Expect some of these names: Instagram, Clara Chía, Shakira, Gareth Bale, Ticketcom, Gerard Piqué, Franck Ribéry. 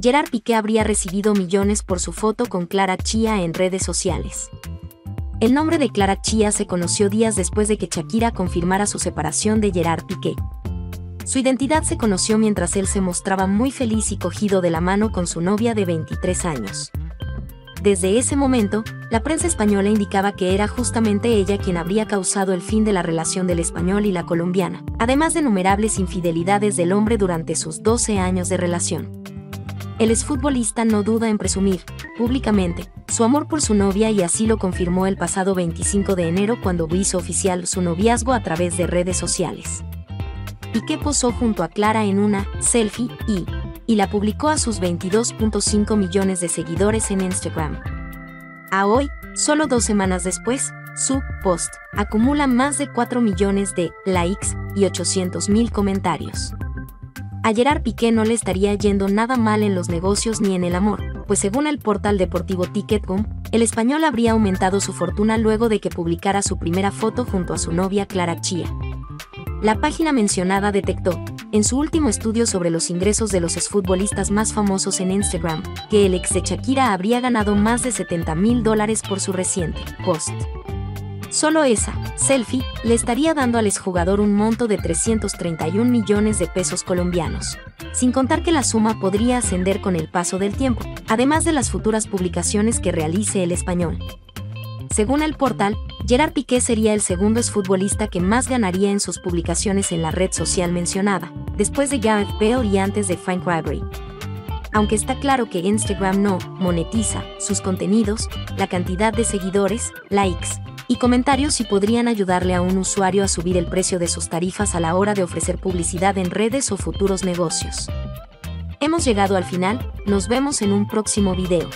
Gerard Piqué habría recibido millones por su foto con Clara Chía en redes sociales. El nombre de Clara Chía se conoció días después de que Shakira confirmara su separación de Gerard Piqué. Su identidad se conoció mientras él se mostraba muy feliz y cogido de la mano con su novia de 23 años. Desde ese momento, la prensa española indicaba que era justamente ella quien habría causado el fin de la relación del español y la colombiana, además de innumerables infidelidades del hombre durante sus 12 años de relación. El exfutbolista no duda en presumir, públicamente, su amor por su novia y así lo confirmó el pasado 25 de enero cuando hizo oficial su noviazgo a través de redes sociales. Piqué posó junto a Clara en una selfie y la publicó a sus 22.5 millones de seguidores en Instagram. A hoy, solo 2 semanas después, su post acumula más de 4 millones de likes y 800.000 comentarios. A Gerard Piqué no le estaría yendo nada mal en los negocios ni en el amor, pues según el portal deportivo Ticketcom, el español habría aumentado su fortuna luego de que publicara su primera foto junto a su novia Clara Chía. La página mencionada detectó, en su último estudio sobre los ingresos de los exfutbolistas más famosos en Instagram, que el ex de Shakira habría ganado más de $70.000 por su reciente post. Solo esa selfie le estaría dando al exjugador un monto de 331 millones de pesos colombianos, sin contar que la suma podría ascender con el paso del tiempo, además de las futuras publicaciones que realice el español. Según el portal, Gerard Piqué sería el segundo exfutbolista que más ganaría en sus publicaciones en la red social mencionada, después de Gareth Bale y antes de Franck Ribéry. Aunque está claro que Instagram no monetiza sus contenidos, la cantidad de seguidores, likes y comentarios sí podrían ayudarle a un usuario a subir el precio de sus tarifas a la hora de ofrecer publicidad en redes o futuros negocios. Hemos llegado al final, nos vemos en un próximo video.